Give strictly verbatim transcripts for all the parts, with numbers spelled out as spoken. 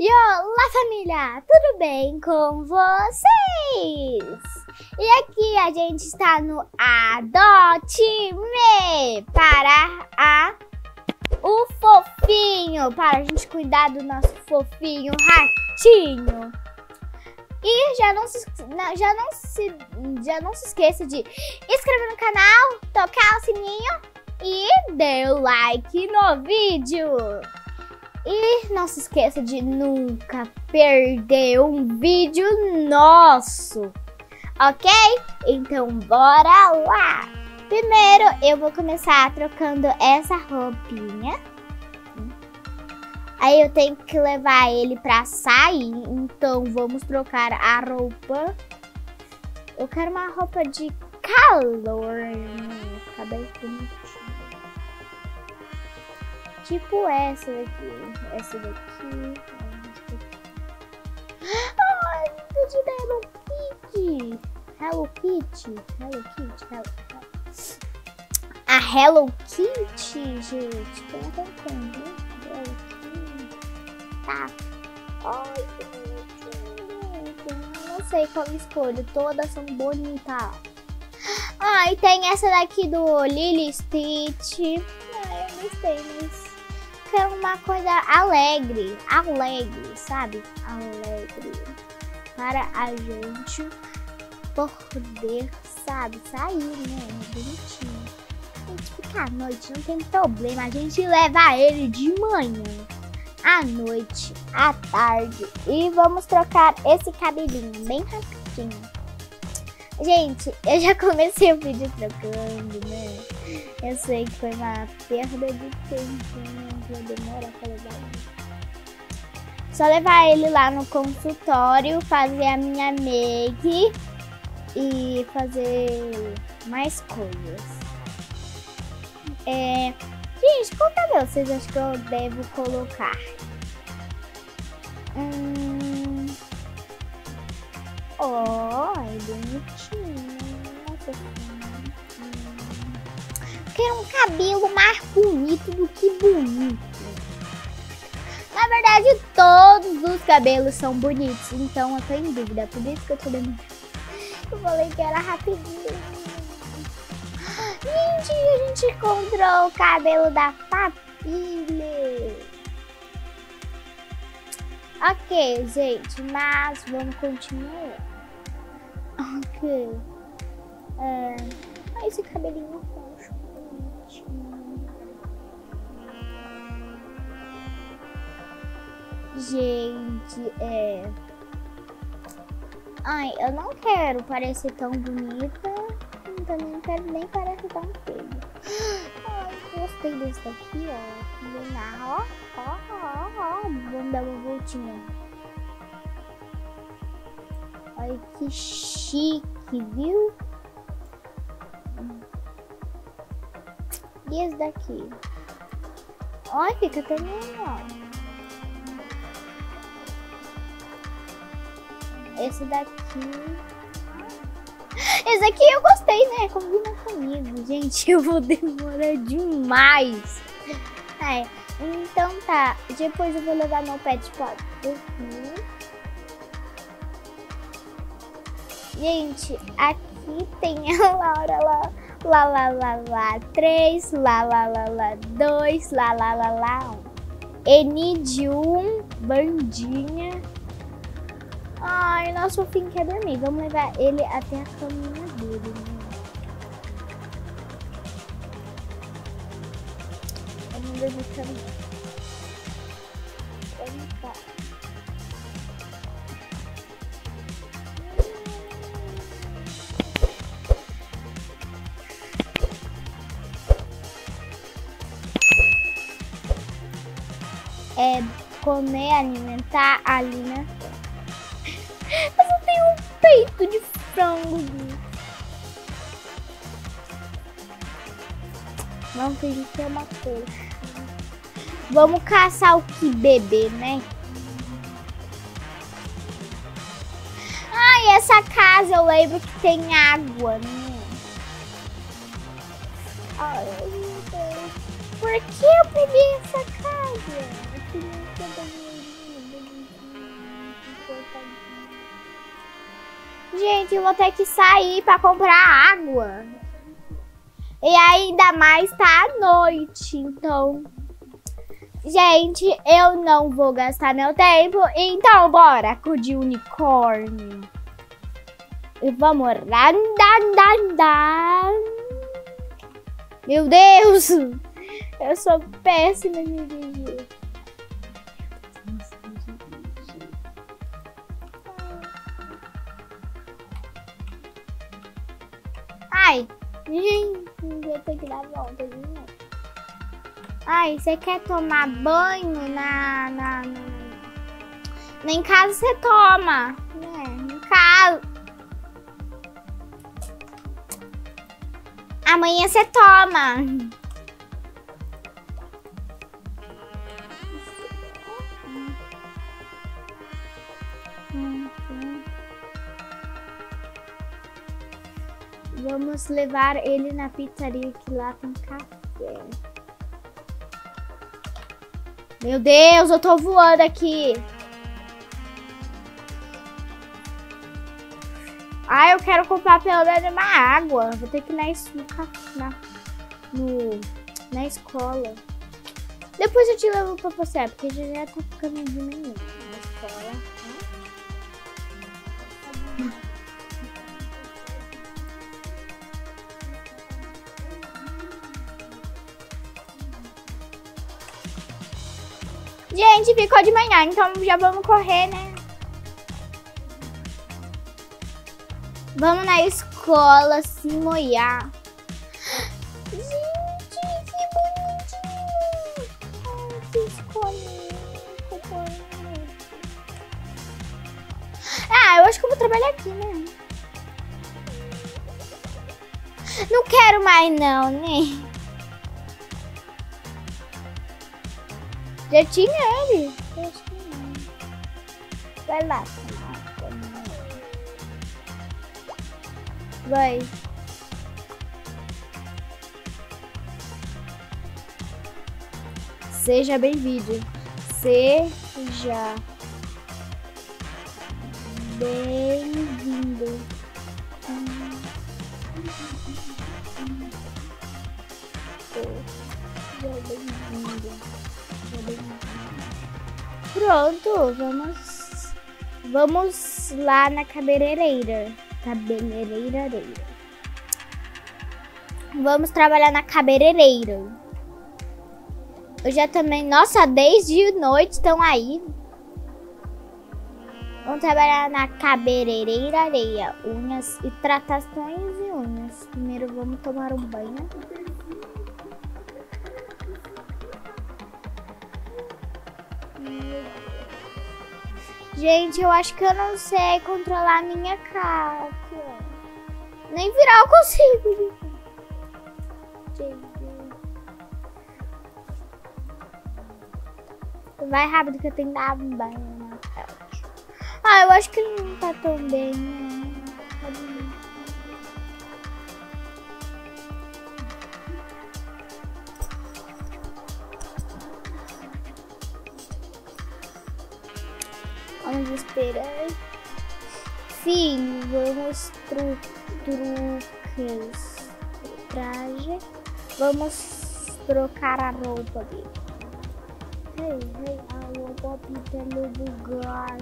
E olá, família! Tudo bem com vocês? E aqui a gente está no Adopt Me para a, o fofinho, para a gente cuidar do nosso fofinho ratinho. E já não se, já não se, já não se esqueça de inscrever no canal, tocar o sininho e dar o like no vídeo. E não se esqueça de nunca perder um vídeo nosso, ok? Então bora lá! Primeiro eu vou começar trocando essa roupinha. Aí eu tenho que levar ele pra sair, então vamos trocar a roupa. Eu quero uma roupa de calor, fica bem bonitinho. Tipo essa daqui, essa daqui. Ai, tô de Hello Kitty. Hello Kitty, Hello Kitty, Hello. A Hello Kitty, gente. Como tá ficando? Hello Kitty. Tá. Ai, que bonitinho. Não sei qual escolho, todas são bonitas. Ah, e tem essa daqui do Lily Stitch. Ai, eu gostei, mas quero uma coisa alegre, alegre, sabe? Alegre. Para a gente poder, sabe, sair, né? Bonitinho. A gente fica à noite, não tem problema. A gente leva ele de manhã, à noite, à tarde. E vamos trocar esse cabelinho bem rapidinho. Gente, eu já comecei o vídeo trocando, né? Eu sei que foi uma perda de tempo, né? Vou demorar pra levar ele. Só levar ele lá no consultório, fazer a minha make e fazer mais coisas. É... Gente, qual cabelo vocês acham que eu devo colocar? Hum... Oh, é bonitinho. Nossa, eu quero um cabelo mais bonito do que bonito. Na verdade, todos os cabelos são bonitos, então eu tô em dúvida. Por isso que eu tô demorando. Eu falei que era rapidinho. Gente, a gente encontrou o cabelo da Papilha. Ok, gente, mas vamos continuar. Ok. É... Ah, esse cabelinho roxo. Gente, é... Ai, eu não quero parecer tão bonita. Também não quero nem parecer tão feia. Ai, gostei desse daqui, ó. Combinar, ó. Ó, ó, ó. Vamos dar uma voltinha. Ai, que chique, viu? E esse daqui? Olha, fica até melhor. Esse daqui... Esse daqui eu gostei, né? Combina comigo. Gente, eu vou demorar demais. É, então tá. Depois eu vou levar meu pet pra dormir. Gente, aqui tem a Laura lá. Lá, lá, lá, lá, três. Lá, lá, lá, lá, dois. Lá, lá, lá, lá, um. N de um, bandinha. Ai, nosso fofinho quer dormir. Vamos levar ele até a caminha dele. Vamos dormir também. Vamos lá. É comer, alimentar, alimenta. Eu só tenho um peito de frango. Vamos fingir que é uma coisa. Vamos caçar o que beber, né? Ai, essa casa eu lembro que tem água, né? Ai, meu Deus. Por que eu bebi essa casa? Eu queria que eu bebi. Gente, eu vou ter que sair pra comprar água. E ainda mais tá à noite, então... Gente, eu não vou gastar meu tempo, então bora acudir o unicórnio. E vamos... Meu Deus! Eu sou péssima em dirigir. Ai, gente, eu tenho que dar volta de novo. Ai, você quer tomar banho na, na, na... Nem em casa você toma, né? Em casa... Amanhã você toma. Vamos levar ele na pizzaria que lá tem café. Meu Deus, eu tô voando aqui. Ah, eu quero comprar pelo menos uma água. Vou ter que ir na, na, no, na escola. Depois eu te levo pra você, porque já já tá ficando de menino na escola. Gente, ficou de manhã, então já vamos correr, né? Vamos na escola se molhar. Gente, que bonitinho! Que escolinha! Ah, eu acho que eu vou trabalhar aqui, né? Não quero mais não, né? Já tinha ele. Já tinha. Vai lá. Vai. Seja bem-vindo. Seja bem-vindo. Seja bem-vindo. Pronto, vamos vamos lá na cabeleireira. Cabeleireira. Vamos trabalhar na cabeleireira. Eu já também, nossa, desde noite estão aí. Vamos trabalhar na cabeleireira, areia, unhas e tratações e unhas. Primeiro vamos tomar um banho. Gente, eu acho que eu não sei controlar a minha cara. Nem virar eu consigo. Gente. Vai rápido que eu tenho que dar um banho na tela. Ah, eu acho que ele não tá tão bem. Né? Vamos esperar. Sim, vamos tru truques. Traje. Vamos trocar a roupa dele. Ei, ei, a roupa pinta no lugar.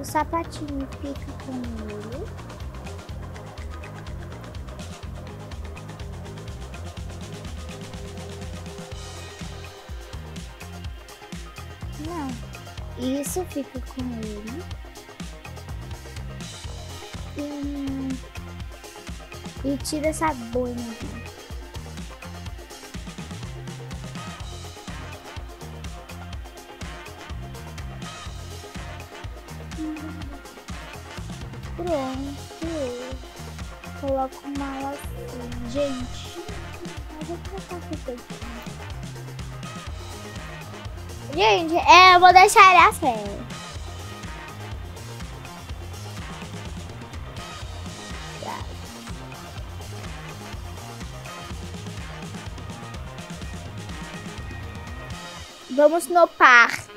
O sapatinho fica com ele. Isso fica com ele. E, e tira essa boina aqui. Pronto. Coloco uma lacinha. Gente, eu vou colocar aqui. Gente, é, eu vou deixar ele assim. Tá. Vamos no parque.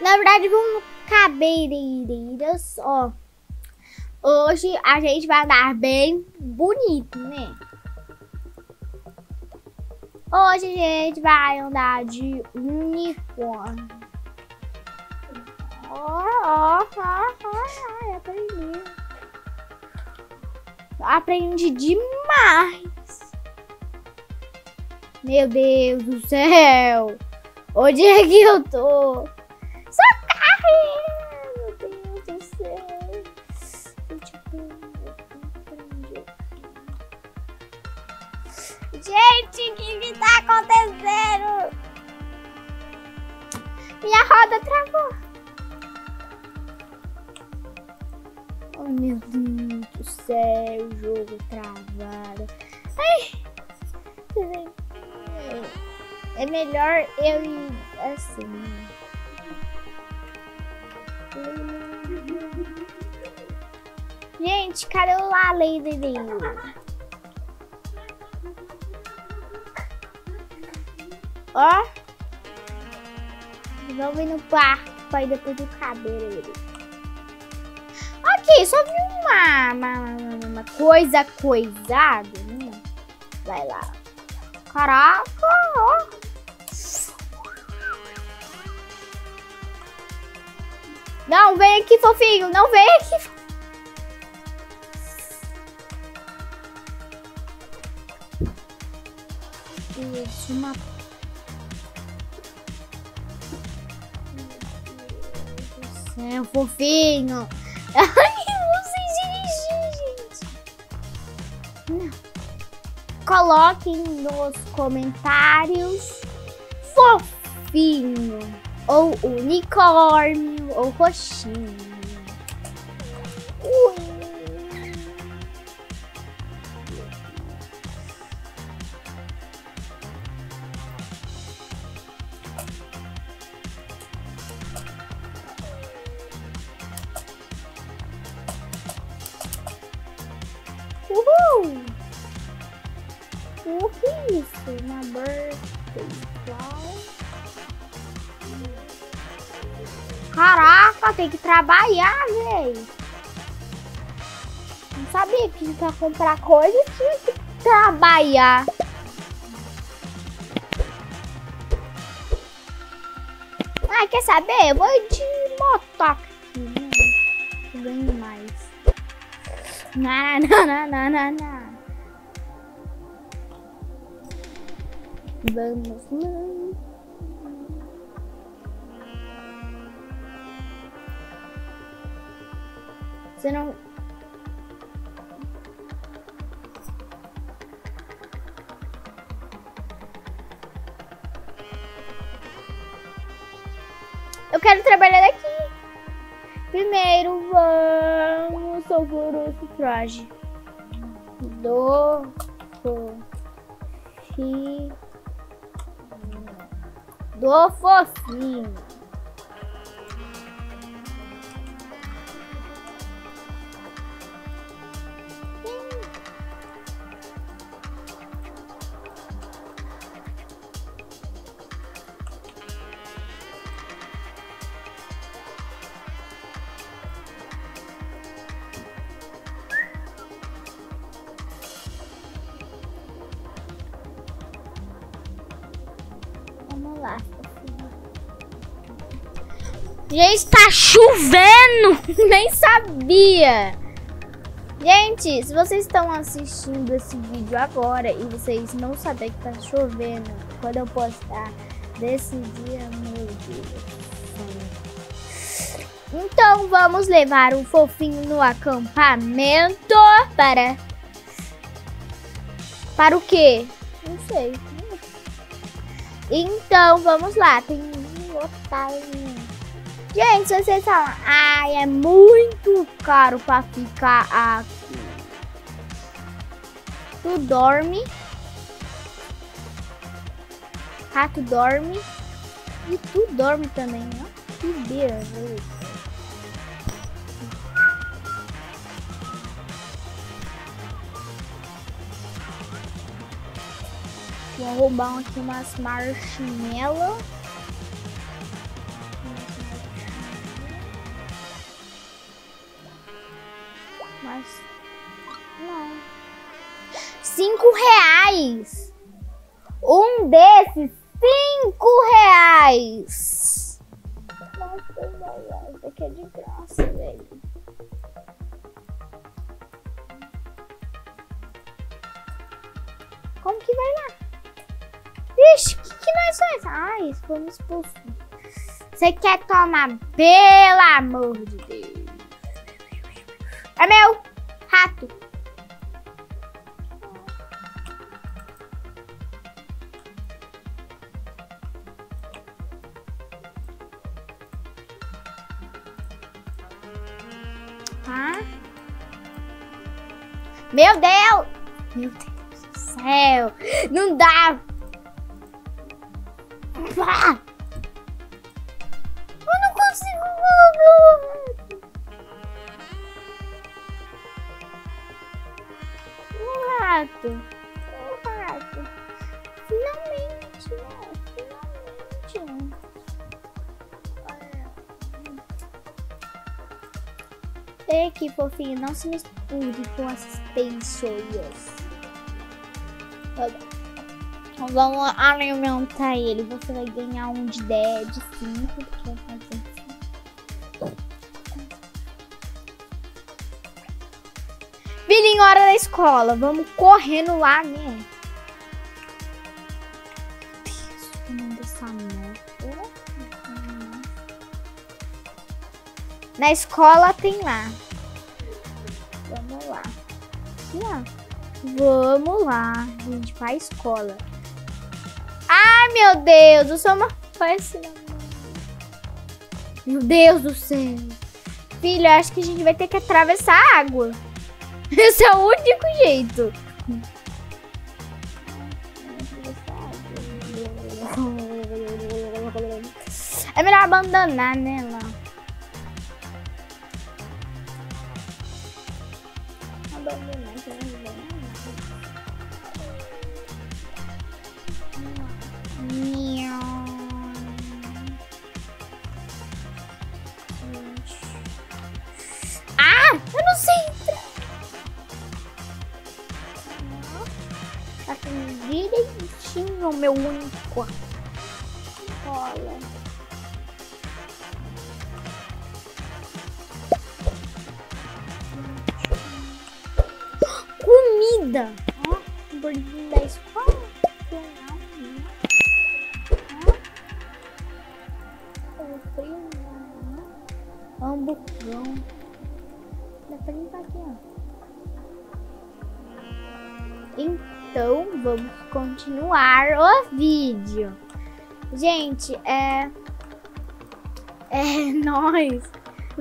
Na verdade, vamos cabeleireiras, ó. Hoje a gente vai andar bem bonito, né? Hoje a gente vai andar de uniforme. Ó, ó, ó, ó, eu aprendi. Aprendi demais. Meu Deus do céu. Onde é que eu tô? Socorro! Meu Deus do céu. Eu te aprendi. Gente, o que que tá acontecendo? Minha roda travou. Oh, meu Deus do céu, o jogo travado. Ai! É melhor eu ir assim. Gente, cadê o Lali dele? Ó. Vamos ir no parque pra ir depois do cabelo dele. Ok, só vi uma, uma, uma, uma coisa coisada, né? Vai lá. Caraca, ó. Não, vem aqui, fofinho. Não, vem aqui. Deixa eu matar. Meu Deus do céu, fofinho. Ai, não sei dirigir, gente. Não. Coloquem nos comentários fofinho, ou unicórnio, ou roxinho. Ui. O que é isso? Uma birthday flower. Caraca, tem que trabalhar, velho. Não sabia que pra comprar coisa tinha que trabalhar. Ah, quer saber? Eu vou de motoca aqui, né? Eu ganho mais. Não, não, não, não, não, não. Vamos lá. Você não... Eu quero trabalhar daqui. Primeiro vamos procurar esse traje. Do... Fi... Do fofinho. Vamos lá. Gente, tá chovendo! Nem sabia! Gente, se vocês estão assistindo esse vídeo agora e vocês não sabem que tá chovendo, quando eu postar desse dia, meu Deus. Então vamos levar o fofinho no acampamento para... Para o quê? Não sei. Então vamos lá. Tem um otário. Gente, vocês falam, ai, é muito caro pra ficar aqui. Tu dorme. Rato dorme. E tu dorme também, ó. Que beleza. Vou roubar aqui umas marshmallow. Mas... não. Cinco reais! Um desses, cinco reais! Nossa, velho, isso aqui é de graça, velho. Como que vai lá? Vixe, o que, que nós faz? Ai, fomos expulsos. Você quer tomar? Pelo amor de Deus. É meu rato. Tá? Meu Deus! Meu Deus do céu! Não dá! Eu não consigo. Um rato. Um rato. Finalmente, ó. Finalmente. Ei, que fofinho. Não se misture com essas pessoas. Olha. Vamos alimentar ele. Você vai ganhar um de dez, de cinco. Porque eu faço assim. Filhinho, hora da escola. Vamos correndo lá, né? O nome dessa moto. Na escola tem lá. Vamos lá. Aqui, ó. Vamos lá, gente, pra escola. Ai, meu Deus, eu sou uma péssima. Meu Deus do céu. Filho, acho que a gente vai ter que atravessar a água. Esse é o único jeito. É melhor abandonar, né, lá. Abandonar, que não vai. Ah, eu não sei. Tá com direitinho o meu único. Olha. Comida. Ó, um bolinho da escola. Hamburgão. Dá pra limpar aqui, ó. Então, vamos continuar o vídeo. Gente, é... É, nós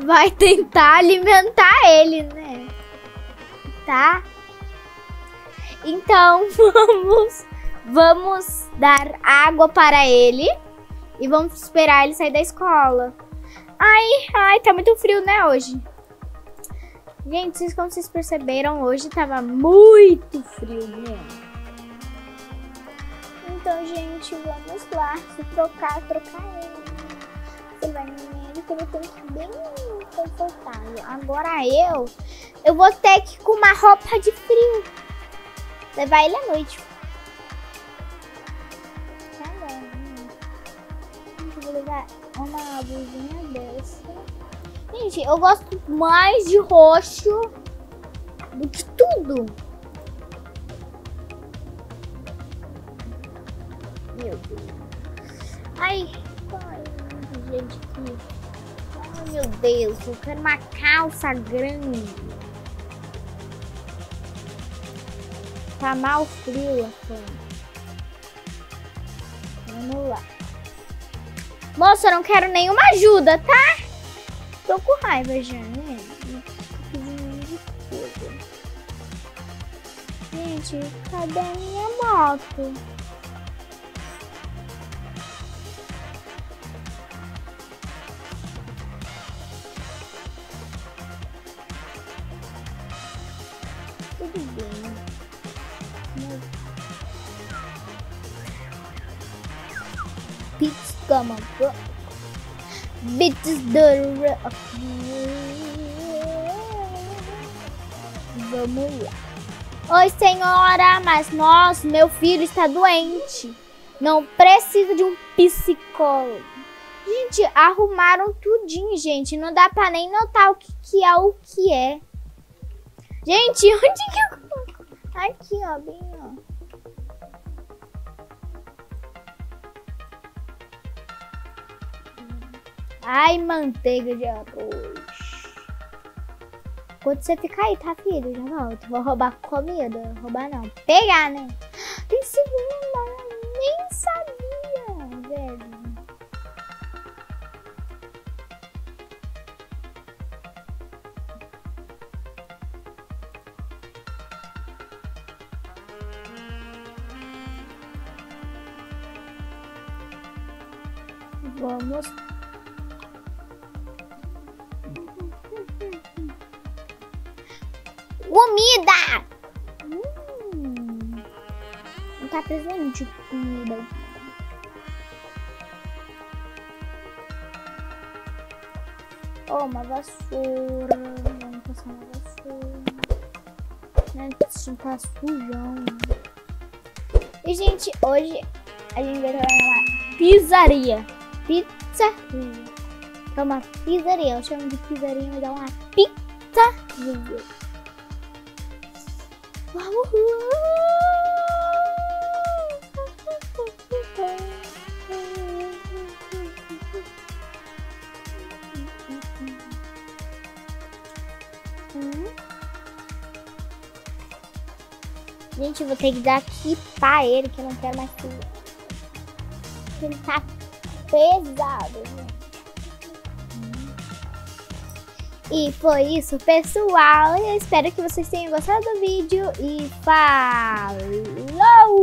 vai tentar alimentar ele, né? Tá? Então, vamos... Vamos dar água para ele. E vamos esperar ele sair da escola. Ai, ai, tá muito frio, né, hoje? Gente, vocês, como vocês perceberam, hoje tava muito frio, né? Então, gente, vamos lá. Se trocar, trocar ele. Você vai nele, que ele tem que ir bem confortável. Agora eu, eu vou ter que ir com uma roupa de frio. Levar ele à noite. Vou levar uma blusinha dessa. Gente, eu gosto mais de roxo do que tudo. Meu Deus. Ai, ai, gente. Ai, meu Deus. Eu quero uma calça grande. Tá mal frio assim. Vamos lá. Moça, eu não quero nenhuma ajuda, tá? Tô com raiva já, né? Gente, cadê a minha moto? Tudo bem. Pete's gama book. Bitch is the Vamos lá. Oi, senhora, mas nossa, meu filho está doente. Não precisa de um psicólogo. Gente, arrumaram tudinho, gente. Não dá pra nem notar o que, que é o que é. Gente, onde que eu... Aqui, ó, bem, ó. Ai, manteiga de arroz. Quando você ficar aí, tá, filho? Já volto. Vou roubar comida. Roubar não. Pegar, né? Tem segunda. Nem sabia, velho. Vamos. Comida! Hum. Não tá presente comida. Ó, oh, uma vassoura. Vamos passar uma vassoura. Né? Tá sujão. E, gente, hoje a gente vai trabalhar uma pizzaria. Pizzaria. É uma pizzaria. Eu chamo de pizzaria, mas é uma pizzaria. Uau! Gente, eu vou ter que dar aqui pra ele, que eu não quero mais que ele tá pesado, gente. E foi isso, pessoal. Eu espero que vocês tenham gostado do vídeo. E falou!